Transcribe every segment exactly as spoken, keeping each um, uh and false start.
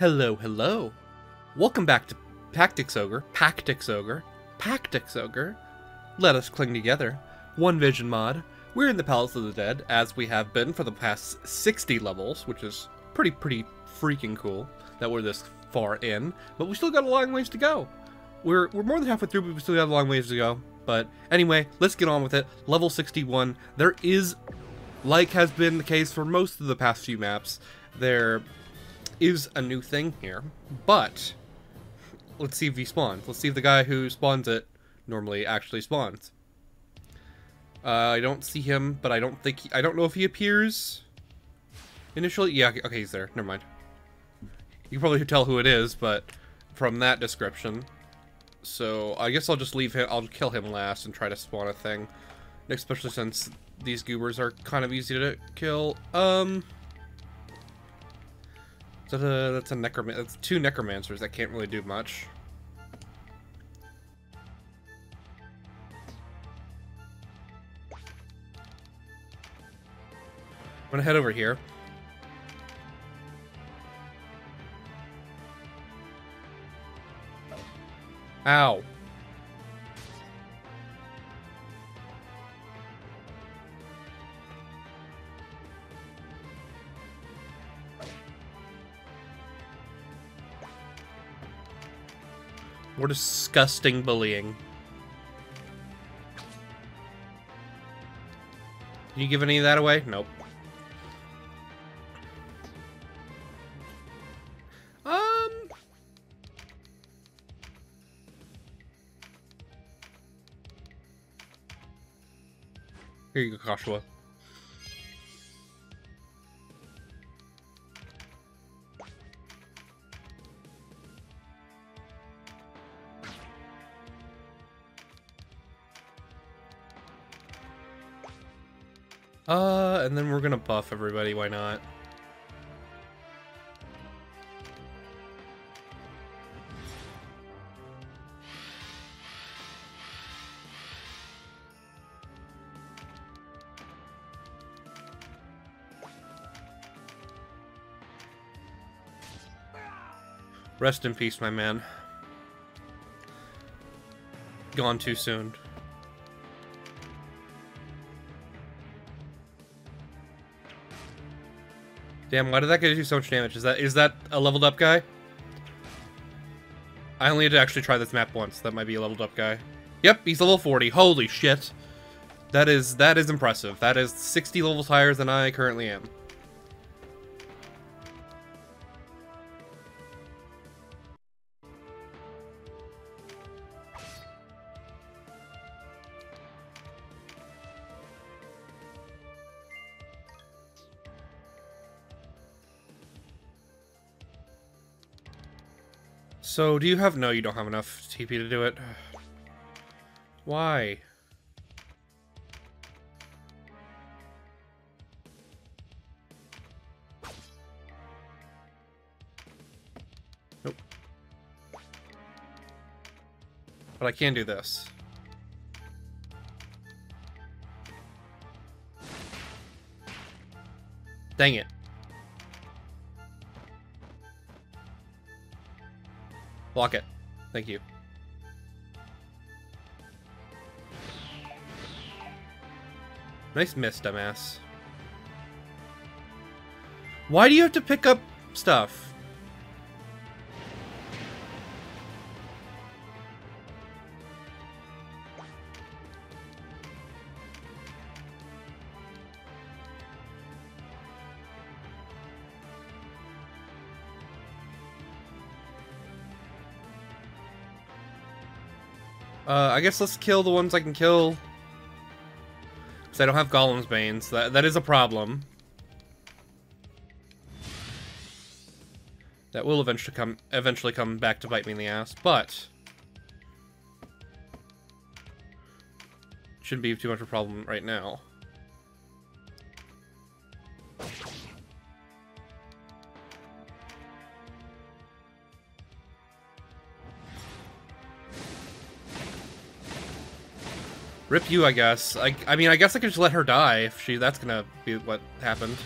Hello, hello. Welcome back to Tactics Ogre, Tactics Ogre, Tactics Ogre. Let Us Cling Together, One Vision mod. We're in the Palace of the Dead, as we have been for the past sixty levels, which is pretty, pretty freaking cool that we're this far in. But we still got a long ways to go. We're, we're more than halfway through, but we still got a long ways to go. But anyway, let's get on with it. Level sixty-one. There is, like has been the case for most of the past few maps, there is a new thing here, but let's see if he spawns. Let's see if the guy who spawns it normally actually spawns. Uh, I don't see him, but I don't think he, I don't know if he appears initially. Yeah, okay, he's there. Never mind. You can probably tell who it is, but from that description. So I guess I'll just leave him. I'll kill him last and try to spawn a thing, especially since these goobers are kind of easy to kill. Um. That's a, that's a necroman. That's two necromancers that can't really do much. I'm gonna head over here. Ow. More disgusting bullying. Can you give any of that away? Nope. Um. Here you go, Joshua. Uh, and then we're gonna buff everybody, why not? Rest in peace, my man. Gone too soon. Damn, why did that do so much damage? Is that is that a leveled up guy? I only had to actually try this map once. That might be a leveled up guy. Yep, he's level forty. Holy shit. That is that is impressive. That is sixty levels higher than I currently am. So, do you have... No, you don't have enough T P to do it. Why? Nope. But I can do this. Dang it. Block it. Thank you. Nice miss, dumbass. Why do you have to pick up stuff? Uh, I guess let's kill the ones I can kill. Because I don't have Golem's Bane, so that, that is a problem. That will eventually come, eventually come back to bite me in the ass, but... shouldn't be too much of a problem right now. Rip you, I guess. I, I mean, I guess I could just let her die if she... That's gonna be what happened.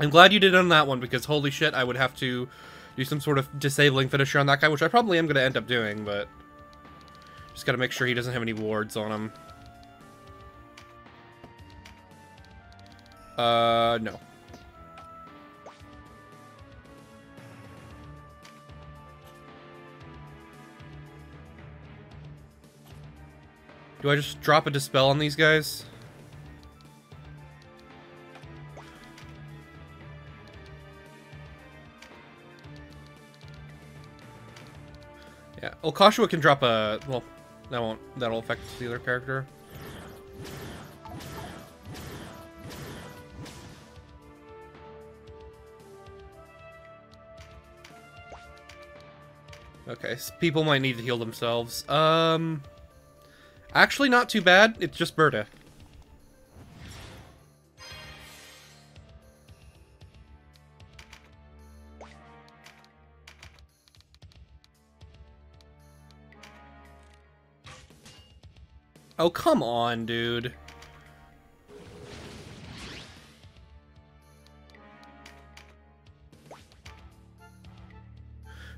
I'm glad you did on that one, because holy shit, I would have to do some sort of disabling finisher on that guy, which I probably am going to end up doing, but just got to make sure he doesn't have any wards on him. Uh, no. Do I just drop a dispel on these guys? Yeah, Olkashua can drop a... well, that won't... that'll affect the other character. Okay, so people might need to heal themselves. Um... Actually, not too bad. It's just Berta. Oh, come on, dude.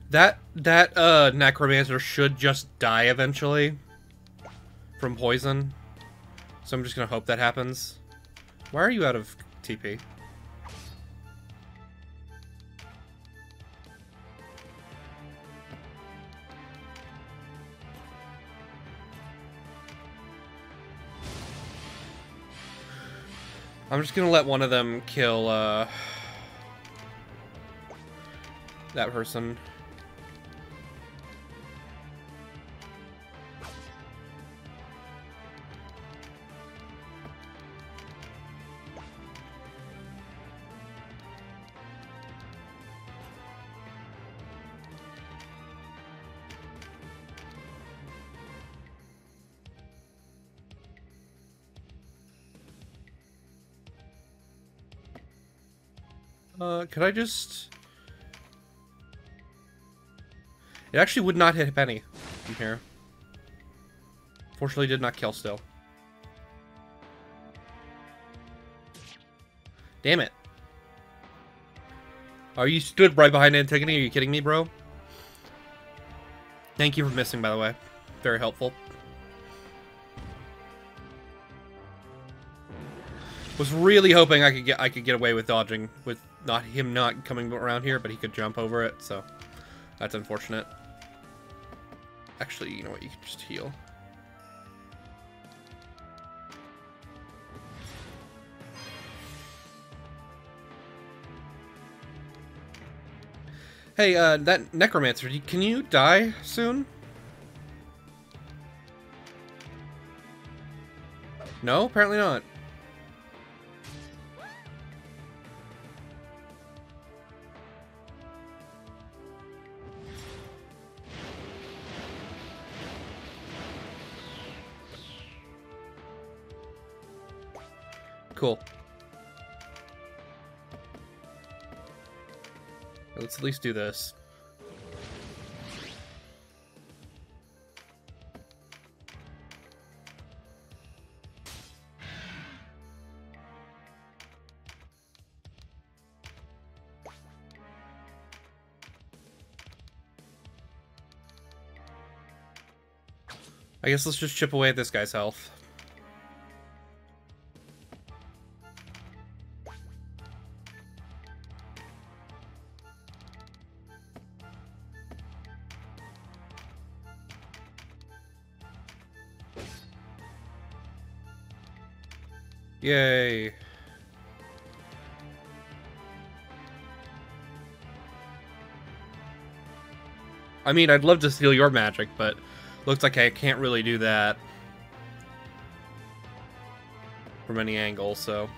That, that, uh, Necromancer should just die eventually. From poison. So I'm just gonna hope that happens. Why are you out of T P? I'm just gonna let one of them kill, uh... that person. Uh, could I just... It actually would not hit Penny from here. Fortunately, did not kill still. Damn it. Oh, you stood right behind Antigone? Are you kidding me, bro? Thank you for missing, by the way. Very helpful. Was really hoping I could get I could get away with dodging with not him not coming around here, but he could jump over it, so that's unfortunate. Actually, you know what? You can just heal. Hey, uh, that Necromancer, can you die soon? No, apparently not. Cool. Let's at least do this. I guess let's just chip away at this guy's health. Yay. I mean, I'd love to steal your magic, but looks like I can't really do that from any angle, so...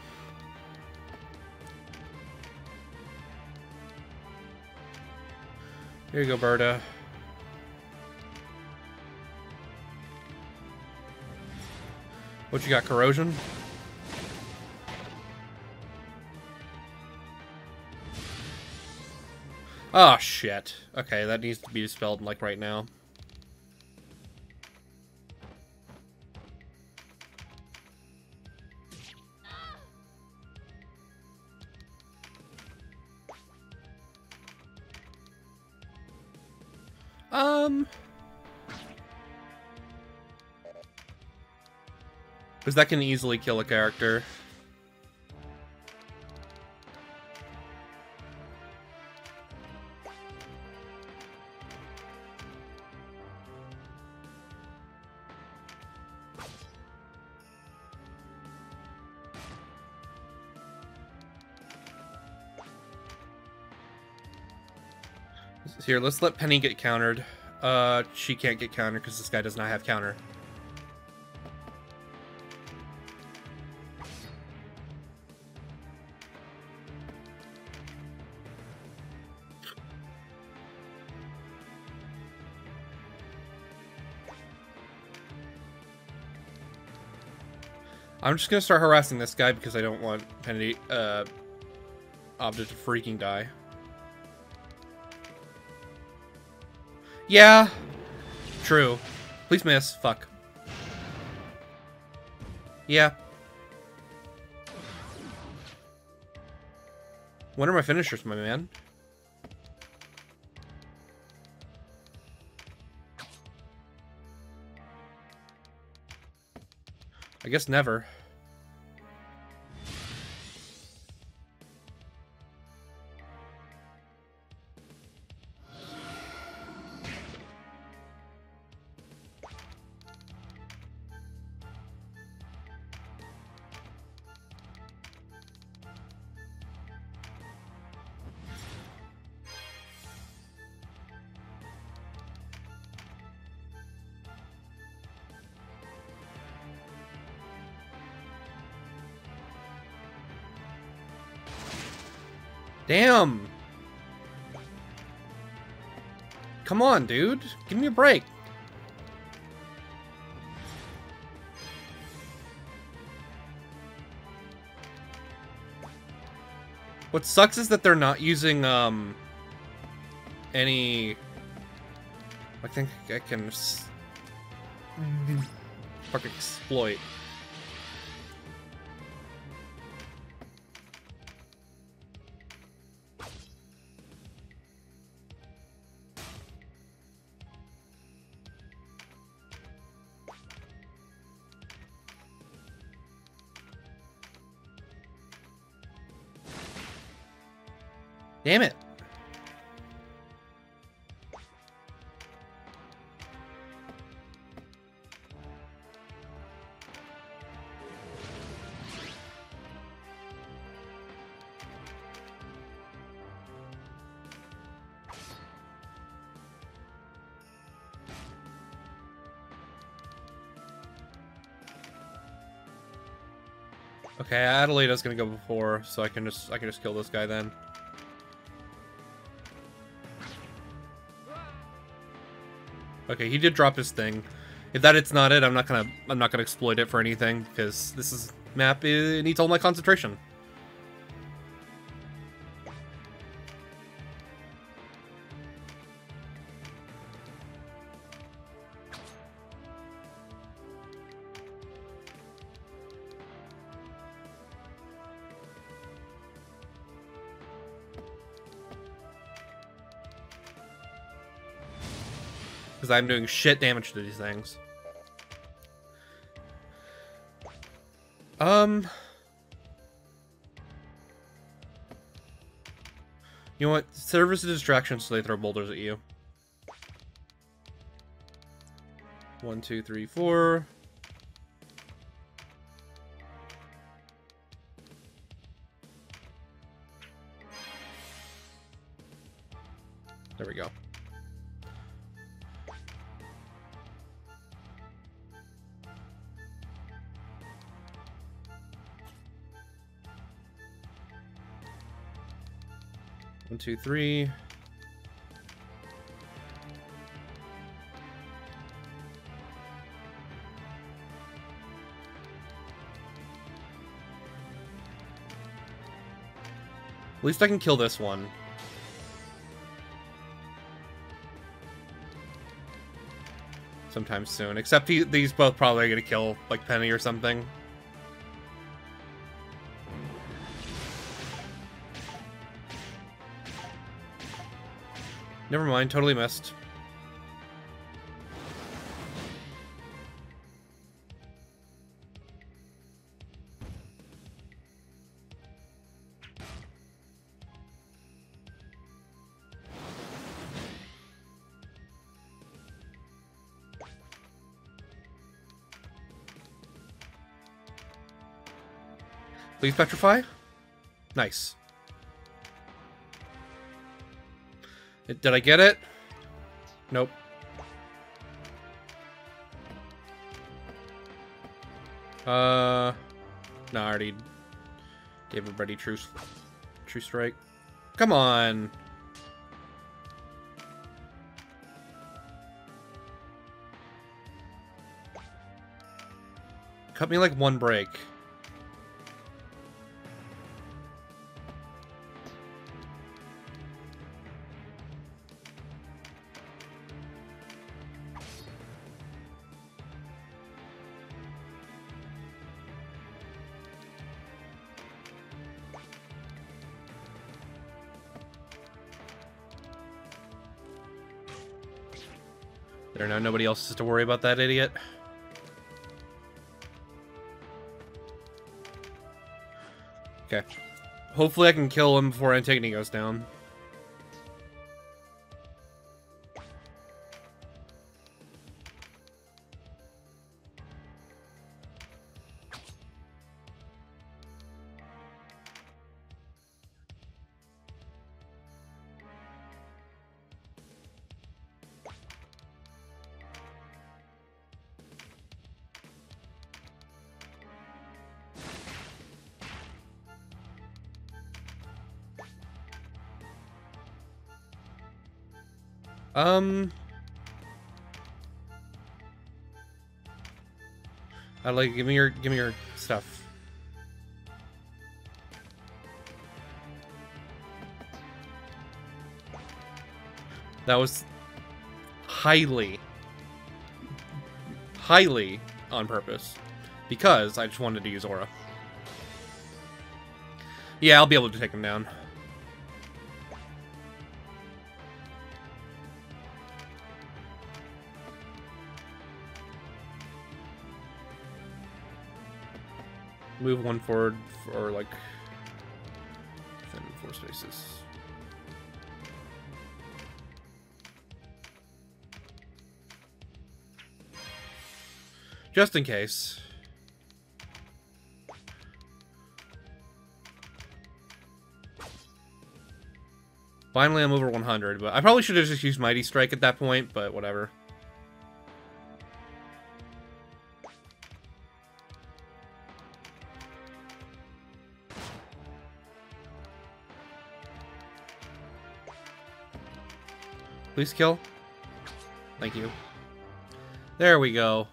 Here you go, Berta. What you got, corrosion? Oh, shit. Okay, that needs to be dispelled, like, right now. Um... Because that can easily kill a character. Here, let's let Penny get countered. Uh, she can't get countered because this guy does not have counter. I'm just gonna start harassing this guy because I don't want Penny, uh, Obda to freaking die. Yeah, true. Please miss. Fuck. Yeah. When are my finishers, my man? I guess never. Damn! Come on, dude. Give me a break. What sucks is that they're not using, um... any... I think I can... Fuck, exploit. Damn it. Okay, Adelaide's gonna go before, so I can just I can just kill this guy then. Okay, he did drop his thing. If that it's not it, I'm not gonna I'm not gonna exploit it for anything because this is map. It needs all my concentration. I'm doing shit damage to these things. Um, you know what? Serve as a distraction so they throw boulders at you. One, two, three, four. There we go. One, two, three. At least I can kill this one. Sometime soon. Except he, these both probably are gonna kill, like, Penny or something. Never mind, totally missed. Please petrify. Nice. Did I get it? Nope. Uh, no, I already gave everybody true, true strike. Come on. Cut me like one break. There now nobody else is to worry about that idiot. Okay. Hopefully I can kill him before Antigone goes down. Um, I like give me your give me your stuff. That was highly, highly on purpose because I just wanted to use Aura. Yeah, I'll be able to take him down. Move one forward, or like within four spaces. Just in case. Finally, I'm over one hundred, but I probably should have just used Mighty Strike at that point, but whatever. Please kill. Thank you. There we go.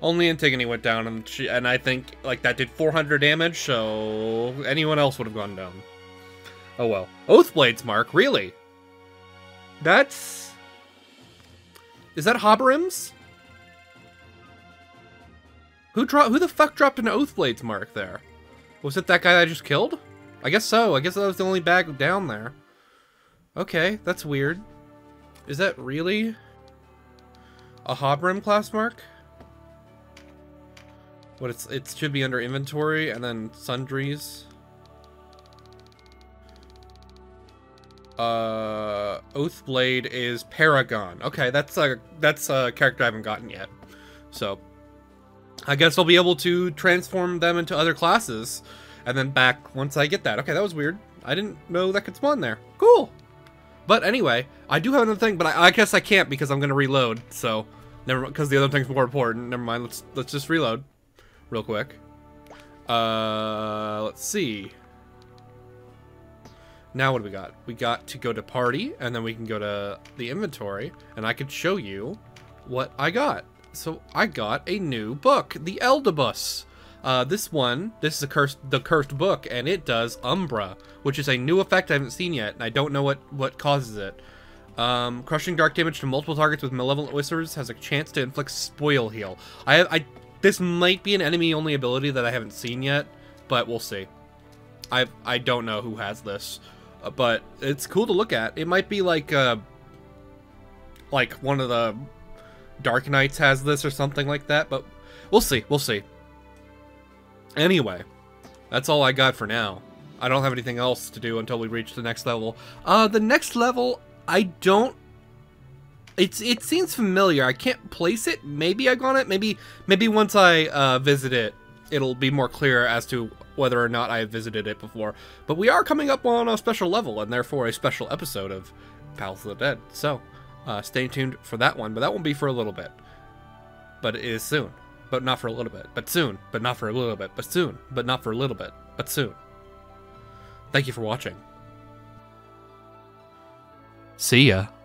Only Antigone went down, and she, and I think like that did four hundred damage, so anyone else would have gone down. Oh well. Oathblades, Mark, really? That's... Is that Hobberim's? Who dro- Who the fuck dropped an Oathblades, Mark, there? Was it that guy I just killed? I guess so. I guess that was the only bag down there. Okay, that's weird. Is that really a Hobberim class mark? What it's it should be under inventory and then sundries. Uh, Oathblade is Paragon. Okay, that's a that's a character I haven't gotten yet. So I guess I'll be able to transform them into other classes and then back once I get that. Okay, that was weird. I didn't know that could spawn there. Cool. But anyway, I do have another thing, but I, I guess I can't because I'm gonna reload. So, never because the other thing's more important. Never mind. Let's let's just reload, real quick. Uh, let's see. Now what do we got? We got to go to party, and then we can go to the inventory, and I could show you what I got. So I got a new book, the Eldabus. Uh, this one, this is a cursed, the cursed book, and it does Umbra, which is a new effect I haven't seen yet, and I don't know what, what causes it. Um, crushing dark damage to multiple targets with Malevolent Whispers has a chance to inflict Spoil Heal. I, I, this might be an enemy-only ability that I haven't seen yet, but we'll see. I, I don't know who has this, uh, but it's cool to look at. It might be like, uh, like one of the Dark Knights has this or something like that, but we'll see, we'll see. Anyway, that's all I got for now. I don't have anything else to do until we reach the next level. Uh, the next level, I don't... It's, it seems familiar. I can't place it. Maybe I got it. Maybe maybe once I uh, visit it, it'll be more clear as to whether or not I have visited it before. But we are coming up on a special level, and therefore a special episode of Palace of the Dead. So uh, stay tuned for that one, but that won't be for a little bit. But it is soon, but not for a little bit. But soon, but not for a little bit. But soon, but not for a little bit. But soon. Thank you for watching. See ya.